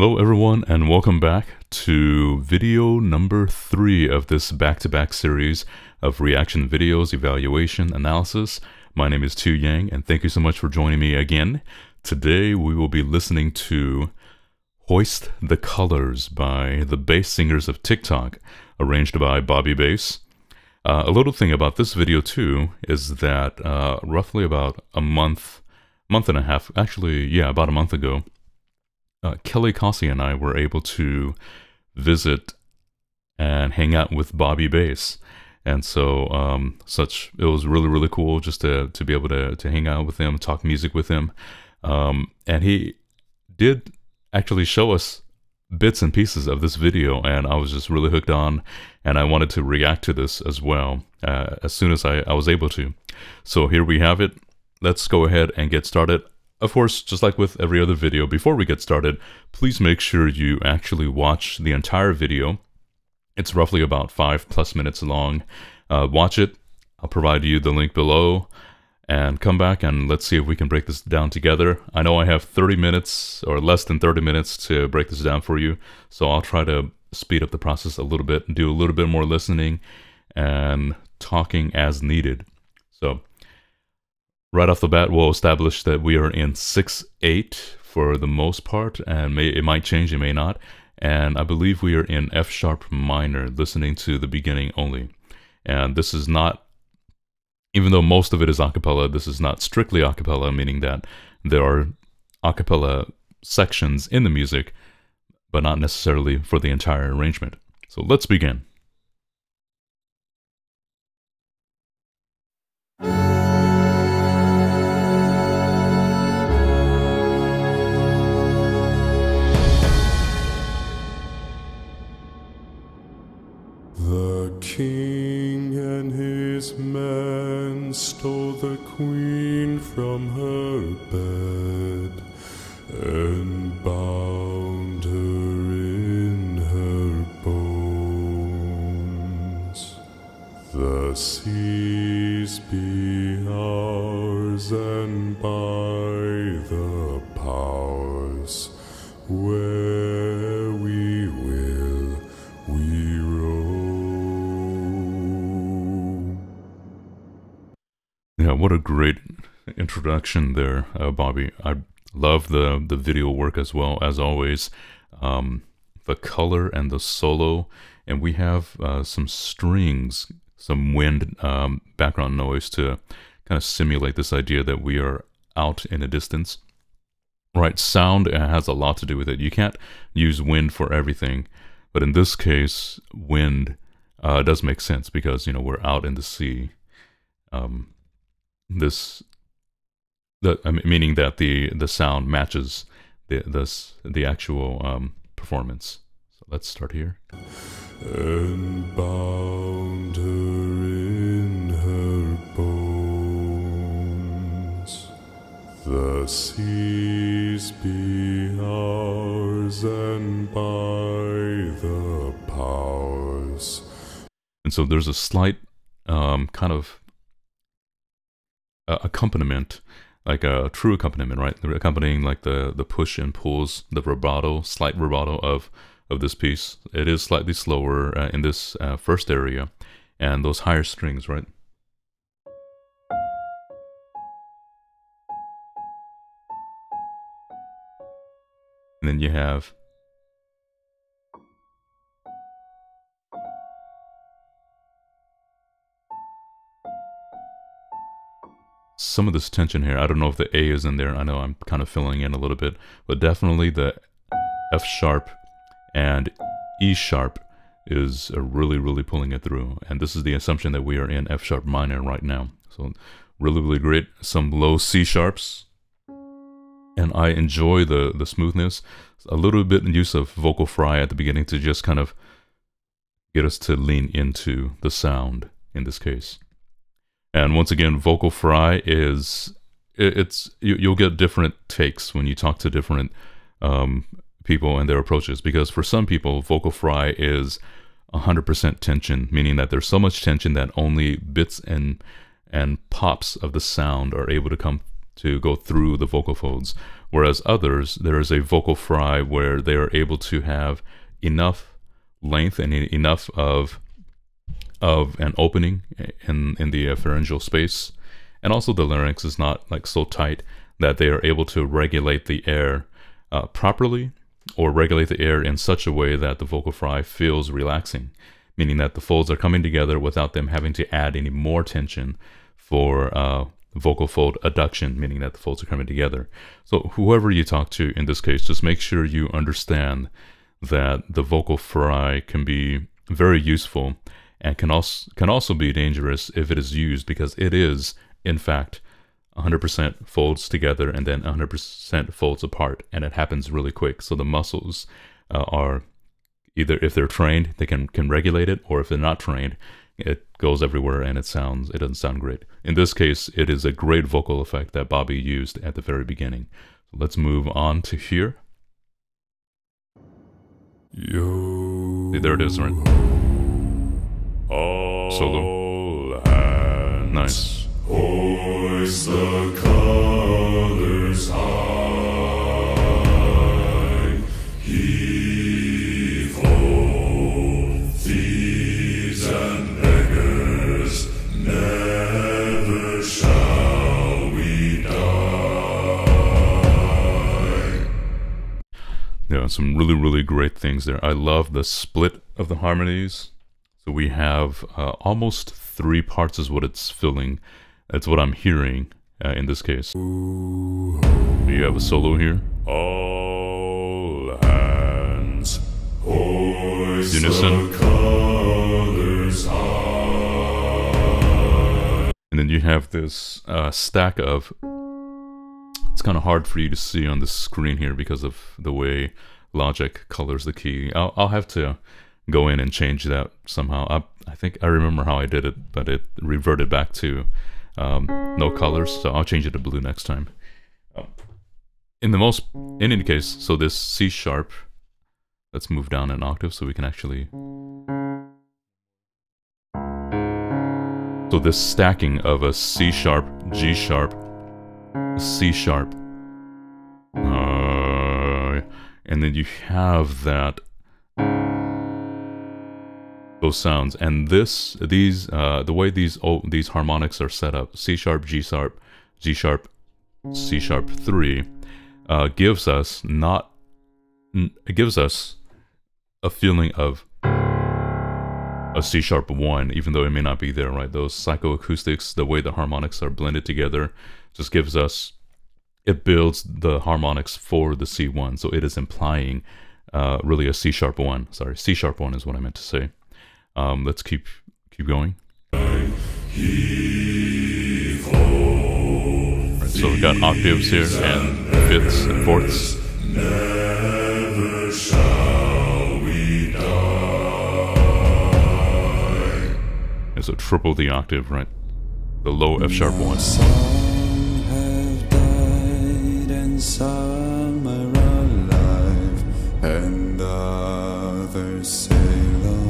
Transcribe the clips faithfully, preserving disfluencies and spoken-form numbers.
Hello everyone and welcome back to video number three of this back-to-back series of reaction videos, evaluation, analysis. My name is Tu Yang and thank you so much for joining me again. Today we will be listening to Hoist the Colors by the Bass Singers of TikTok, arranged by Bobby Bass. Uh, a little thing about this video too is that uh, roughly about a month, month and a half, actually yeah, about a month ago, Uh, Kelly Cossey and I were able to visit and hang out with Bobby Bass, and so um, such it was really really cool just to to be able to to hang out with him, talk music with him, um, and he did actually show us bits and pieces of this video, and I was just really hooked on, and I wanted to react to this as well uh, as soon as I, I was able to. So here we have it. Let's go ahead and get started. Of course, just like with every other video, before we get started, please make sure you actually watch the entire video. It's roughly about five plus minutes long. Uh, watch it. I'll provide you the link below and come back and let's see if we can break this down together. I know I have thirty minutes or less than thirty minutes to break this down for you, so I'll try to speed up the process a little bit and do a little bit more listening and talking as needed. So right off the bat, we'll establish that we are in six eight for the most part, and may, it might change, it may not. And I believe we are in F sharp minor, listening to the beginning only. And this is not, even though most of it is a cappella, this is not strictly a cappella, meaning that there are a cappella sections in the music, but not necessarily for the entire arrangement. So let's begin. King and his men stole the queen from her bed and bound her in her bones. The seas be ours, and by the powers where we will we roam. Yeah, what a great introduction there, uh, Bobby. I love the, the video work as well, as always. Um, the color and the solo, and we have uh, some strings, some wind um, background noise to kind of simulate this idea that we are out in a distance. Right, sound has a lot to do with it. You can't use wind for everything, but in this case, wind uh, does make sense because, you know, we're out in the sea. Um... This, the I mean, meaning that the the sound matches the this the actual um, performance. So let's start here. And bound her in her bones, the seas be ours, and by the powers. And so there's a slight um, kind of accompaniment, like a true accompaniment, right? They're accompanying like the the push and pulls, the vibrato, slight vibrato of of this piece. It is slightly slower uh, in this uh, first area, and those higher strings, right? And then you have some of this tension here. I don't know if the A is in there. I know I'm kind of filling in a little bit, but definitely the F sharp and E sharp is really, really pulling it through. And this is the assumption that we are in F sharp minor right now. So really, really great. Some low C sharps. And I enjoy the, the smoothness. A little bit in use of vocal fry at the beginning to just kind of get us to lean into the sound in this case. And once again, vocal fry is, it's, you, you'll get different takes when you talk to different um, people and their approaches. Because for some people, vocal fry is one hundred percent tension, meaning that there's so much tension that only bits and, and pops of the sound are able to come to go through the vocal folds, whereas others, there is a vocal fry where they are able to have enough length and enough of of an opening in in the pharyngeal space, and also the larynx is not like so tight that they are able to regulate the air uh, properly, or regulate the air in such a way that the vocal fry feels relaxing, meaning that the folds are coming together without them having to add any more tension for uh, vocal fold adduction, meaning that the folds are coming together. So whoever you talk to in this case, just make sure you understand that the vocal fry can be very useful and can also, can also be dangerous if it is used, because it is, in fact, one hundred percent folds together and then one hundred percent folds apart, and it happens really quick. So the muscles uh, are either, if they're trained, they can, can regulate it, or if they're not trained, it goes everywhere and it sounds, it doesn't sound great. In this case, it is a great vocal effect that Bobby used at the very beginning. Let's move on to here. Yo, see, there it is, right? Solo. Nice. Hoist the colors high, heave ho, thieves and beggars, never shall we die. Yeah, some really, really great things there. I love the split of the harmonies. So we have uh, almost three parts is what it's filling. That's what I'm hearing uh, in this case. Ooh, you have a solo here. All hands, unison. The and then you have this uh, stack of. It's kind of hard for you to see on the screen here because of the way Logic colors the key. I'll, I'll have to go in and change that somehow. I, I think I remember how I did it, but it reverted back to. Um, no colors, so I'll change it to blue next time. In the most, in any case, so this C sharp, let's move down an octave so we can actually. So this stacking of a C sharp, G sharp, C sharp, uh, and then you have that. Those sounds, and this, these, uh, the way these oh, these harmonics are set up, C sharp, G sharp, G sharp, C sharp three, uh, gives us not, it gives us a feeling of a C sharp one, even though it may not be there, right? Those psychoacoustics, the way the harmonics are blended together, just gives us, it builds the harmonics for the C one, so it is implying uh, really a C sharp one. Sorry, C sharp one is what I meant to say. Um, let's keep keep going. Right, so we got octaves here and fifths and fourths. Never shall we die. And so triple the octave, right? The low F sharp one. Some have died and some are alive, and others sail on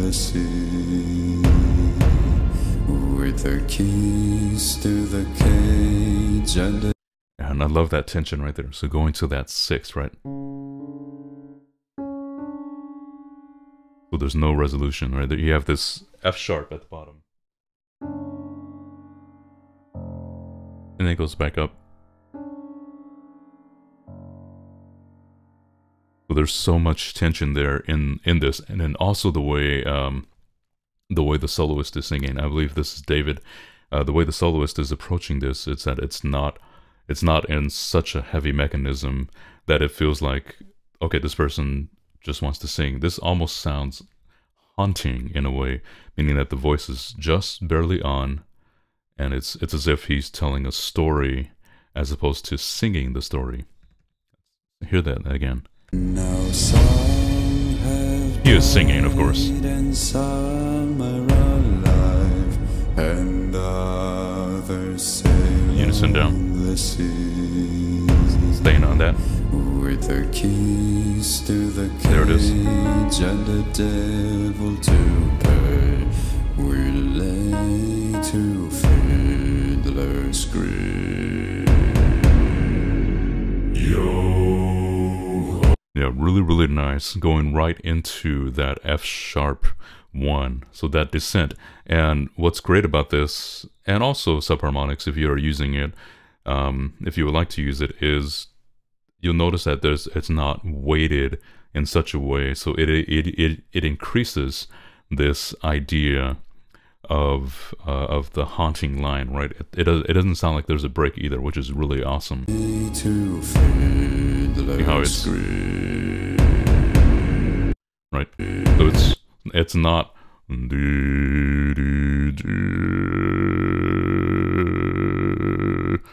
the sea, with their keys to the cage and the and I love that tension right there. So going to that sixth, right? So there's no resolution, right? You have this F sharp at the bottom, and then it goes back up. So there's so much tension there in in this, and then also the way um, the way the soloist is singing. I believe this is David. Uh, the way the soloist is approaching this, it's that it's not it's not in such a heavy mechanism that it feels like, okay, this person just wants to sing. This almost sounds haunting in a way, meaning that the voice is just barely on, and it's it's as if he's telling a story as opposed to singing the story. Hear that again. Now some have he is singing, of course. And some are alive, and others sail unison down. The seas, staying on that. With their keys to the cage, there it is. And the devil to pay, we lay to fiddler's grave. Yeah, really, really nice, going right into that F sharp one, so that descent. And what's great about this, and also subharmonics if you are using it, um, if you would like to use it, is you'll notice that there's it's not weighted in such a way, so it it it, it increases this idea of uh, of the haunting line, right? It, it it doesn't sound like there's a break either, which is really awesome. How it's right, so it's it's not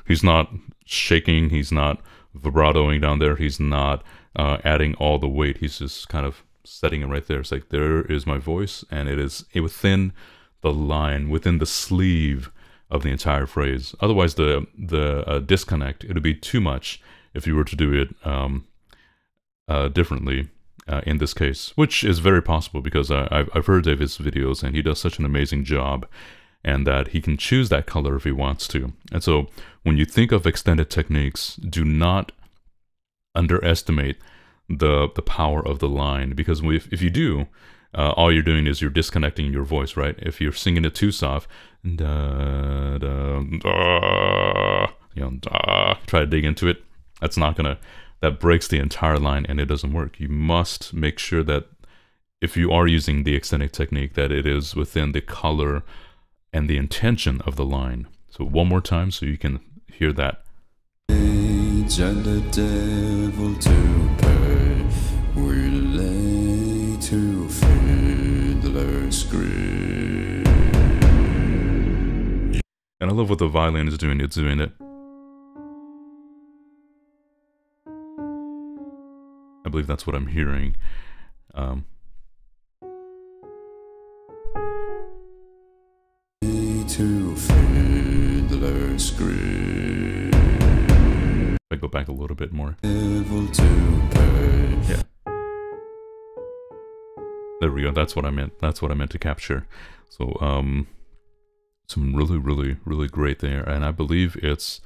he's not shaking, he's not vibratoing down there, he's not uh, adding all the weight, he's just kind of setting it right there. It's like, there is my voice, and it is within the line, within the sleeve of the entire phrase. Otherwise the the uh, disconnect, it would be too much if you were to do it um, uh, differently uh, in this case, which is very possible, because I, I've, I've heard David's videos and he does such an amazing job, and that he can choose that color if he wants to. And so when you think of extended techniques, do not underestimate the the power of the line, because we, if, if you do, uh, all you're doing is you're disconnecting your voice, right? If you're singing it too soft, da, da, da, you know, da, try to dig into it, that's not gonna, that breaks the entire line and it doesn't work. You must make sure that if you are using the extended technique, that it is within the color and the intention of the line. So one more time so you can hear that. And the devil to pay, we lay to fiddler's grave. And I love what the violin is doing. It's doing it. I believe that's what I'm hearing. Um, to fiddler's grave. I go back a little bit more. Yeah. There we go. That's what I meant. That's what I meant to capture. So, um, some really, really, really great there. And I believe it's,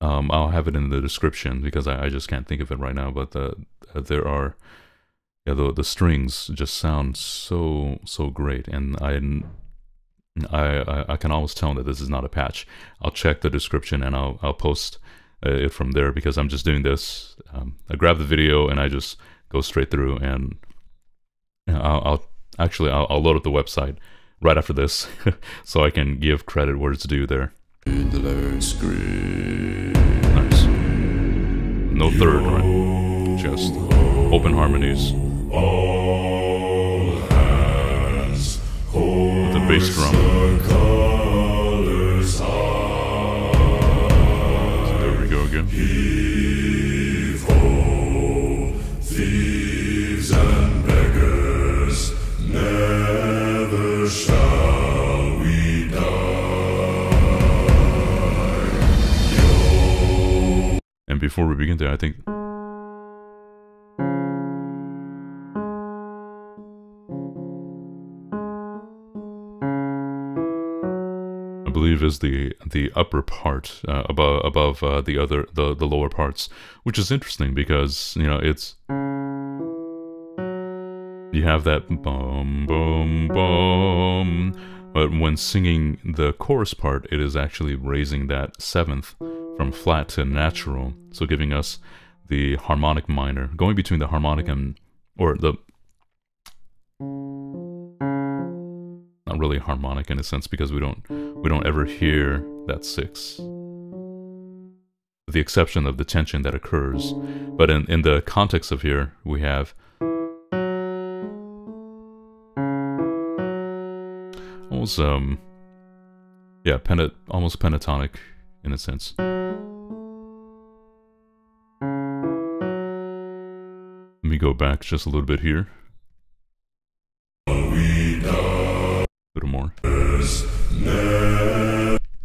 um, I'll have it in the description because I, I just can't think of it right now. But the, there are, yeah, the, the strings just sound so, so great. And I, I, I can always tell that this is not a patch. I'll check the description and I'll, I'll post it from there, because I'm just doing this. Um, I grab the video and I just go straight through, and I'll, I'll actually I'll, I'll load up the website right after this, so I can give credit where it's due there. Nice. No third, right? Just open harmonies. With the bass drum. Evil, thieves and beggars, never shall we die. And before we begin there, I think is the the upper part uh, above above uh, the other the the lower parts, which is interesting because, you know, it's, you have that boom boom boom, but when singing the chorus part, it is actually raising that seventh from flat to natural, so giving us the harmonic minor, going between the harmonic and, or the, not really harmonic in a sense, because we don't we don't ever hear that six, with the exception of the tension that occurs. But in, in the context of here, we have almost um yeah pentat almost pentatonic in a sense. Let me go back just a little bit here. Little more.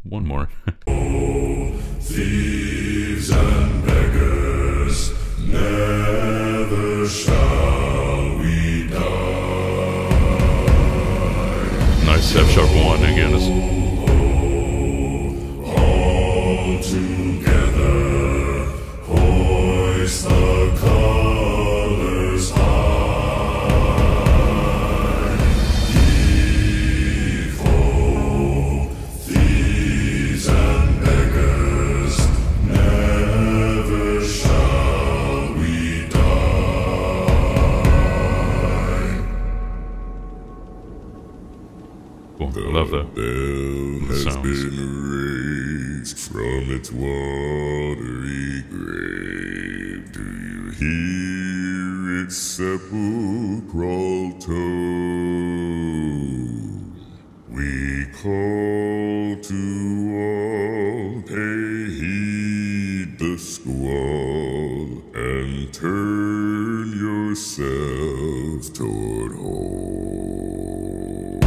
One more. Oh, thieves and beggars, never shall we die. Nice F sharp one again. Oh, all together. Oh, Hoist the colors high. Evil, thieves and beggars, never shall we die. Cool. I love that. Bell has sounds. Been raised from its watery grave. Do you hear its sepulchral tone? We call to all, pay heed the squall, and turn yourselves toward home.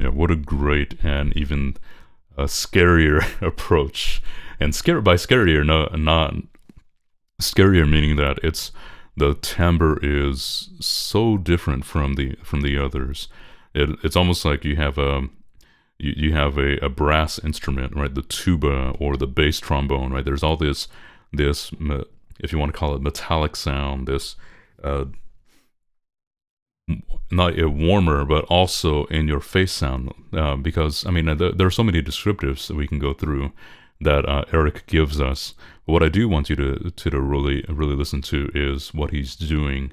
Yeah, what a great and even a scarier approach. And scare, by scarier, no, not scarier, meaning that it's the timbre is so different from the from the others. It, it's almost like you have a you, you have a, a brass instrument, right? The tuba or the bass trombone, right? There's all this this if you want to call it metallic sound, this uh, not a warmer, but also in your face sound. Uh, because I mean, there, there are so many descriptives that we can go through that uh, Eric gives us. But what I do want you to, to to really really listen to is what he's doing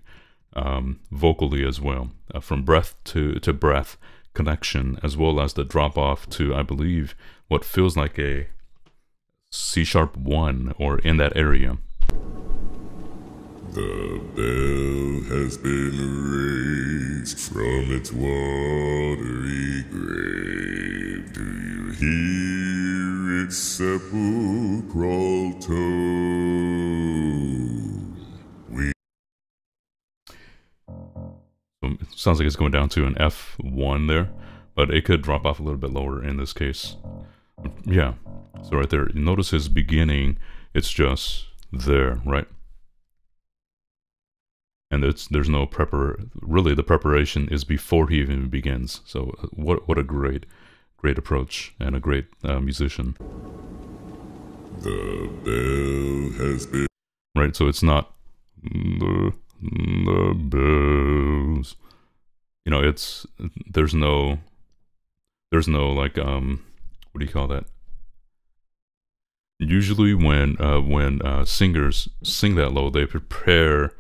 um, vocally as well, uh, from breath to to breath connection, as well as the drop off to, I believe, what feels like a C sharp one or in that area. The bell has been raised from its watery grave. Do you hear its sepulchral tone? We it sounds like it's going down to an F one there, but it could drop off a little bit lower in this case. Yeah, so right there, notice his beginning, it's just there, right? And it's, there's no prepar. Really, the preparation is before he even begins. So, what what a great, great approach and a great uh, musician. The bell has been right. So it's not the, the bells. You know, it's there's no there's no like um what do you call that? Usually, when uh, when uh, singers sing that low, they prepare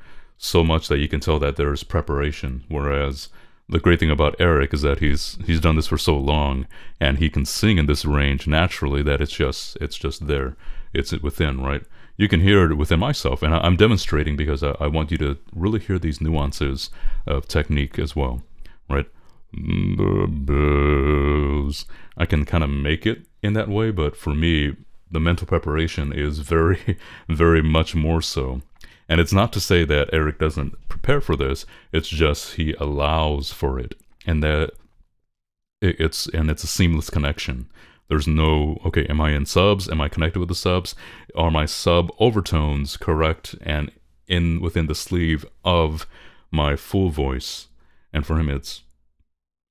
so much that you can tell that there's preparation. Whereas the great thing about Eric is that he's he's done this for so long, and he can sing in this range naturally that it's just it's just there, it's within, right? You can hear it within myself, and I'm demonstrating because I, I want you to really hear these nuances of technique as well, right? The bells. I can kind of make it in that way, but for me, the mental preparation is very, very much more so. And it's not to say that Eric doesn't prepare for this. It's just he allows for it, and that it's and it's a seamless connection. There's no, okay, am I in subs? Am I connected with the subs? Are my sub overtones correct and in within the sleeve of my full voice? And for him, it's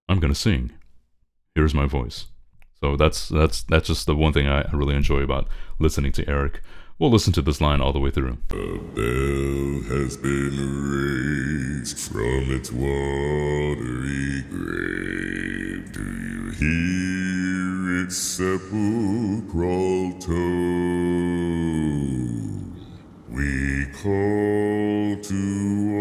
I'm gonna sing. Here's my voice. So that's that's that's just the one thing I really enjoy about listening to Eric. We'll listen to this line all the way through. The bell has been raised from its watery grave. Do you hear its sepulchral tone? We call to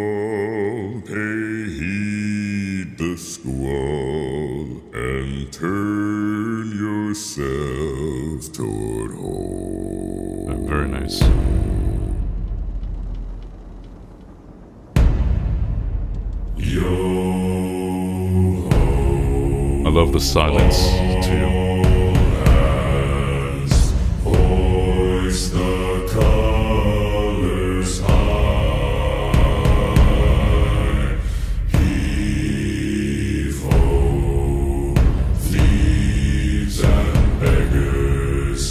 all, pay heed the squall, and turn yourselves toward home. Very nice. I love the silence too. Hoist the colors high. Heave ho, thieves and beggars.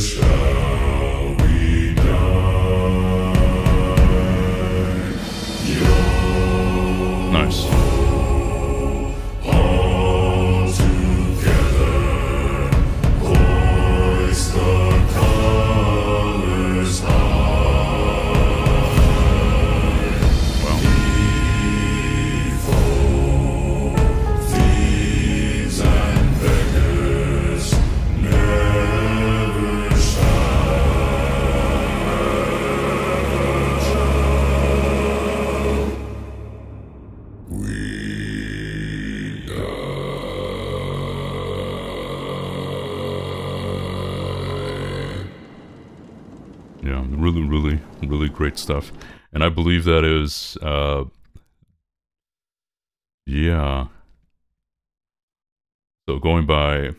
Shall we die? Nice. All Yeah, really, really, really great stuff. And I believe that is, uh, yeah. So going by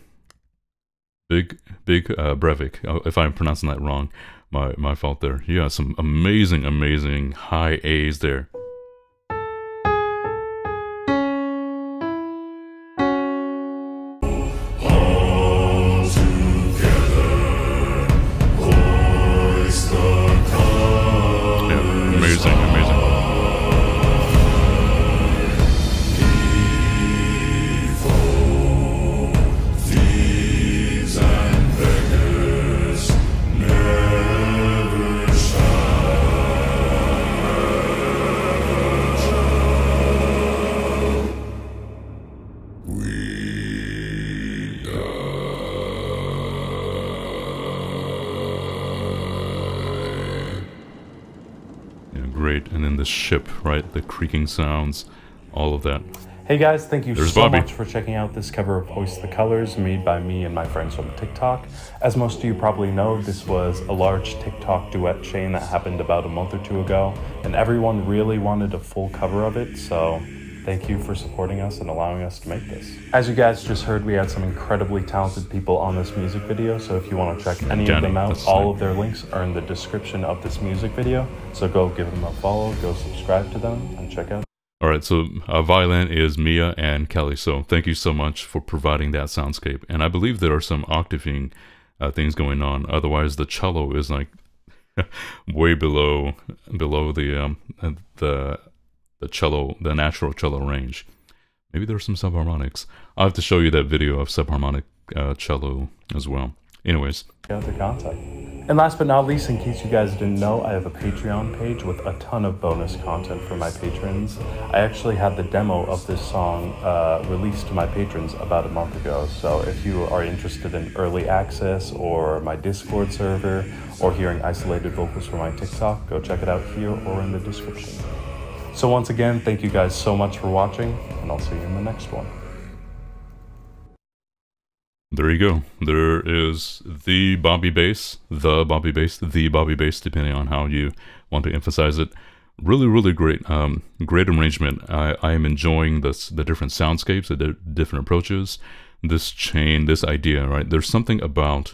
Big, Big uh, Brevik, if I'm pronouncing that wrong, my, my fault there. Yeah, some amazing, amazing high A's there. Ship, right? The creaking sounds, all of that. Hey guys, thank you There's so Bobby. much for checking out this cover of Hoist the Colors made by me and my friends from TikTok. As most of you probably know, this was a large TikTok duet chain that happened about a month or two ago, and everyone really wanted a full cover of it, so thank you for supporting us and allowing us to make this. As you guys just heard, we had some incredibly talented people on this music video, so if you want to check any Danny, of them out, all like... of their links are in the description of this music video, so go give them a follow, go subscribe to them, and check out. Alright, so uh, violin is Mia and Kelly, so thank you so much for providing that soundscape. And I believe there are some octaving uh, things going on, otherwise the cello is like way below, below the, um, the... the cello, the natural cello range. Maybe there's some subharmonics. I'll have to show you that video of subharmonic uh, cello as well. Anyways. Yeah, the contact. And last but not least, in case you guys didn't know, I have a Patreon page with a ton of bonus content for my patrons. I actually had the demo of this song uh, released to my patrons about a month ago. So if you are interested in early access or my Discord server or hearing isolated vocals from my TikTok, go check it out here or in the description. So once again, thank you guys so much for watching, and I'll see you in the next one. There you go. There is the Bobby Bass, the Bobby Bass, the Bobby Bass, depending on how you want to emphasize it. Really, really great, um, great arrangement. I, I am enjoying this, the different soundscapes, the di different approaches, this chain, this idea, right? There's something about,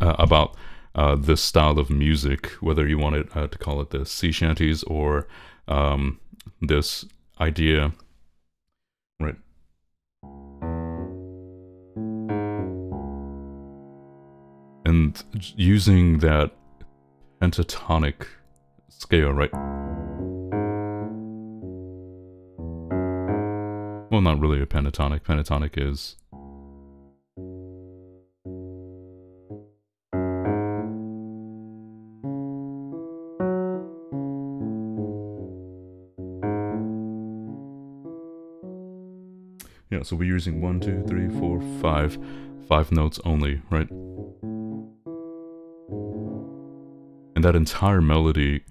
uh, about uh, this style of music, whether you want it, uh, to call it the sea shanties or... Um, this idea, right? And using that pentatonic scale, right? Well, not really a pentatonic. Pentatonic is... Yeah, so we're using one, two, three, four, five, five notes only, right? And that entire melody,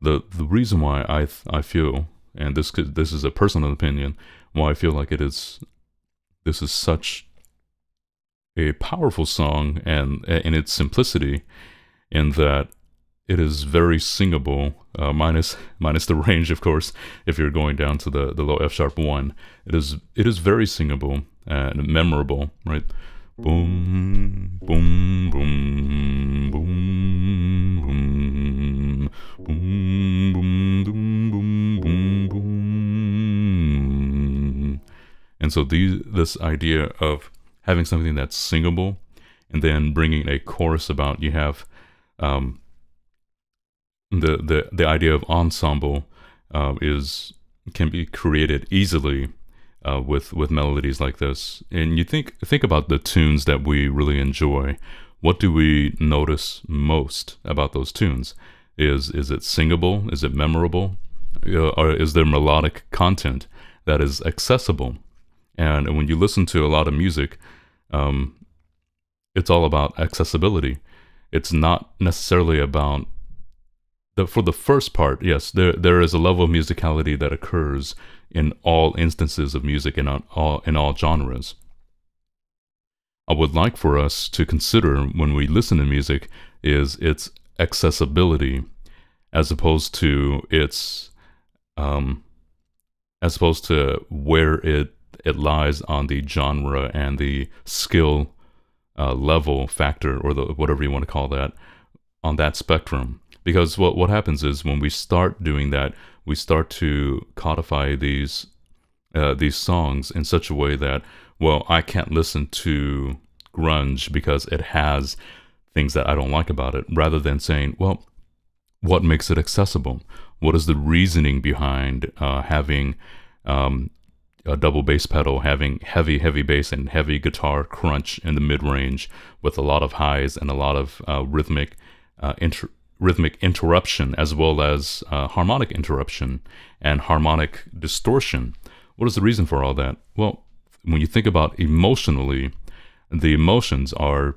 the the reason why I I feel, and this could, this is a personal opinion, why I feel like it is, this is such a powerful song, and in its simplicity, in that it is very singable, uh, minus minus the range, of course. If you're going down to the the low F sharp one, it is it is very singable and memorable, right? Boom, boom, boom, boom, boom, boom, boom, boom, boom, boom, boom. And so these this idea of having something that's singable, and then bringing a chorus about, you have. Um, The, the the idea of ensemble uh, is can be created easily uh, with with melodies like this. And you think think about the tunes that we really enjoy. What do we notice most about those tunes? Is is it singable? Is it memorable? Uh, or is there melodic content that is accessible? And when you listen to a lot of music, um, it's all about accessibility. It's not necessarily about The, for the first part, yes, there there is a level of musicality that occurs in all instances of music and on all in all genres. I would like for us to consider when we listen to music is its accessibility as opposed to its um, as opposed to where it it lies on the genre and the skill uh, level factor, or the whatever you want to call that, on that spectrum. Because what what happens is when we start doing that, we start to codify these uh, these songs in such a way that, well, I can't listen to grunge because it has things that I don't like about it, rather than saying, well, what makes it accessible? What is the reasoning behind uh, having um, a double bass pedal, having heavy, heavy bass and heavy guitar crunch in the mid-range with a lot of highs and a lot of uh, rhythmic uh, inter rhythmic interruption, as well as uh, harmonic interruption and harmonic distortion? What is the reason for all that? Well, when you think about emotionally, the emotions are,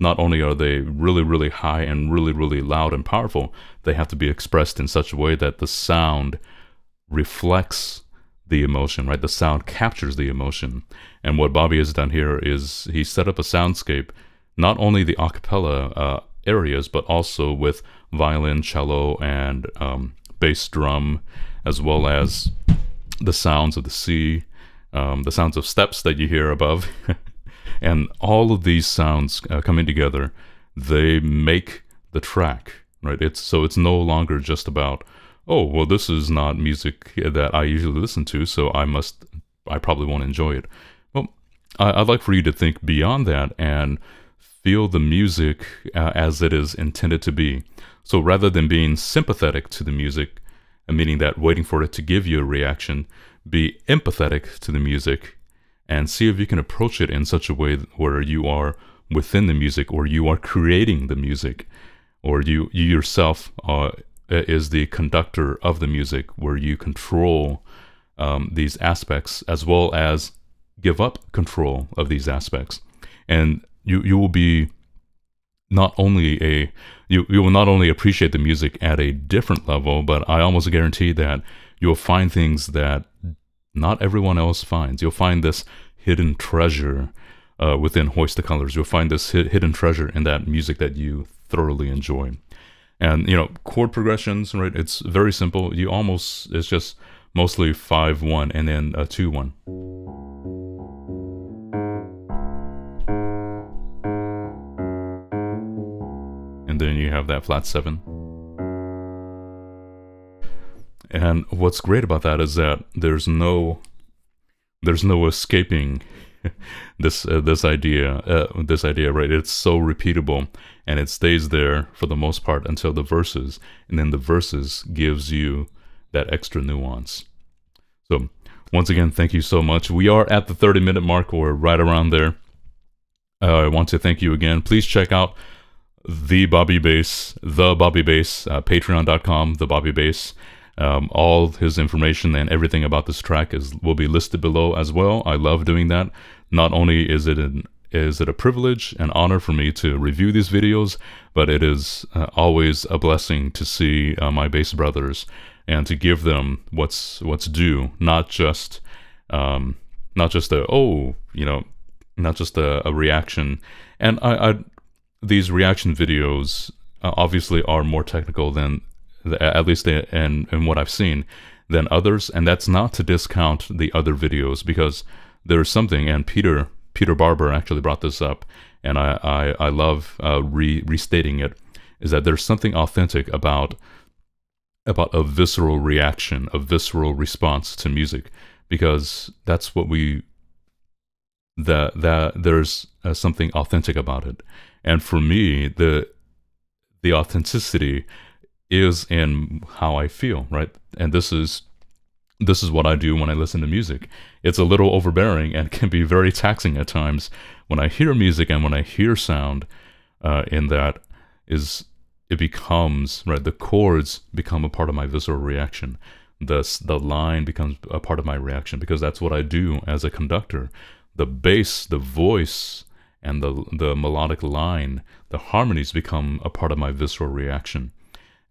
not only are they really, really high and really, really loud and powerful, they have to be expressed in such a way that the sound reflects the emotion, right? The sound captures the emotion. And what Bobby has done here is he set up a soundscape, not only the a cappella uh, areas, but also with violin, cello, and um, bass drum, as well as the sounds of the sea, um, the sounds of steps that you hear above. And all of these sounds uh, coming together, they make the track, right? It's, so it's no longer just about, oh, well, this is not music that I usually listen to, so I must, I probably won't enjoy it. Well, I, I'd like for you to think beyond that and feel the music uh, as it is intended to be. So rather than being sympathetic to the music, meaning that waiting for it to give you a reaction, be empathetic to the music and see if you can approach it in such a way where you are within the music, or you are creating the music, or you, you yourself uh, is the conductor of the music, where you control um, these aspects, as well as give up control of these aspects. And you, you will be not only a, you, you will not only appreciate the music at a different level, but I almost guarantee that you'll find things that not everyone else finds. You'll find this hidden treasure uh, within Hoist the Colors. You'll find this hi hidden treasure in that music that you thoroughly enjoy. And, you know, chord progressions, right? It's very simple. You almost, it's just mostly five one and then a two one. And then you have that flat seven. And what's great about that is that there's no, there's no escaping this uh, this idea uh, this idea, right? It's so repeatable, and it stays there for the most part until the verses, and then the verses gives you that extra nuance. So once again, thank you so much. We are at the thirty minute mark, or right around there. Uh, I want to thank you again. Please check out the Bobby Bass, the Bobby Bass, uh, patreon dot com, the Bobby Bass. Um, all his information and everything about this track is will be listed below as well. I love doing that. Not only is it an, is it a privilege and honor for me to review these videos, but it is uh, always a blessing to see uh, my bass brothers and to give them what's what's due. Not just um, not just a oh you know not just a, a reaction. And I, I these reaction videos uh, obviously are more technical than, at least in, in what I've seen, than others, and that's not to discount the other videos, because there's something, and Peter Peter Barber actually brought this up, and I, I, I love uh, re restating it, is that there's something authentic about about a visceral reaction, a visceral response to music, because that's what we, that, that there's uh, something authentic about it. And for me, the the authenticity is in how I feel, right? And this is this is what I do when I listen to music. It's a little overbearing and can be very taxing at times when I hear music, and when I hear sound, uh, in that is it becomes, right, the chords become a part of my visceral reaction. The, the line becomes a part of my reaction, because that's what I do as a conductor. The bass, the voice, and the, the melodic line, the harmonies become a part of my visceral reaction.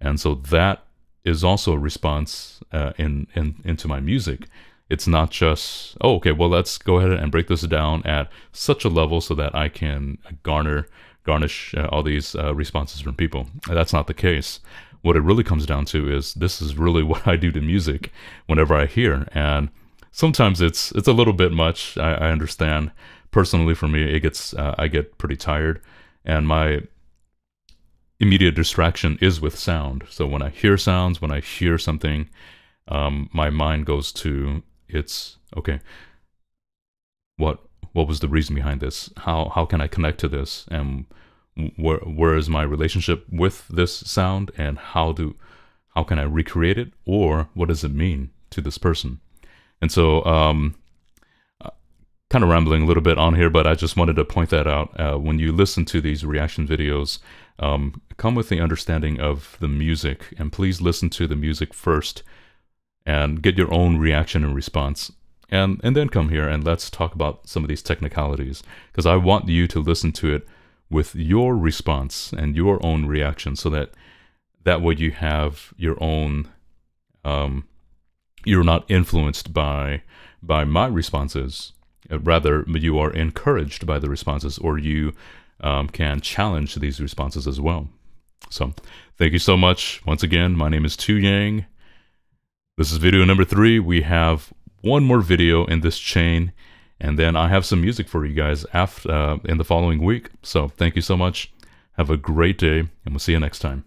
And so that is also a response uh, in, in into my music. It's not just, oh, okay, well, let's go ahead and break this down at such a level so that I can garner garnish uh, all these uh, responses from people. That's not the case. What it really comes down to is this is really what I do to music whenever I hear, and sometimes it's it's a little bit much. I, I understand. Personally, for me, it gets uh, I get pretty tired, and my immediate distraction is with sound. So when I hear sounds, when I hear something, um, my mind goes to it's okay. What what was the reason behind this? How how can I connect to this? And where where is my relationship with this sound? And how do how can I recreate it? Or what does it mean to this person? And so, um, kind of rambling a little bit on here, but I just wanted to point that out. Uh, when you listen to these reaction videos, um, come with the understanding of the music, and please listen to the music first and get your own reaction and response. And, and then come here and let's talk about some of these technicalities, because I want you to listen to it with your response and your own reaction, so that that way you have your own, um, you're not influenced by, by my responses. Rather, you are encouraged by the responses, or you um, can challenge these responses as well. So, thank you so much. Once again, my name is Tu Yang. This is video number three. We have one more video in this chain, and then I have some music for you guys after, uh, in the following week. So, thank you so much. Have a great day, and we'll see you next time.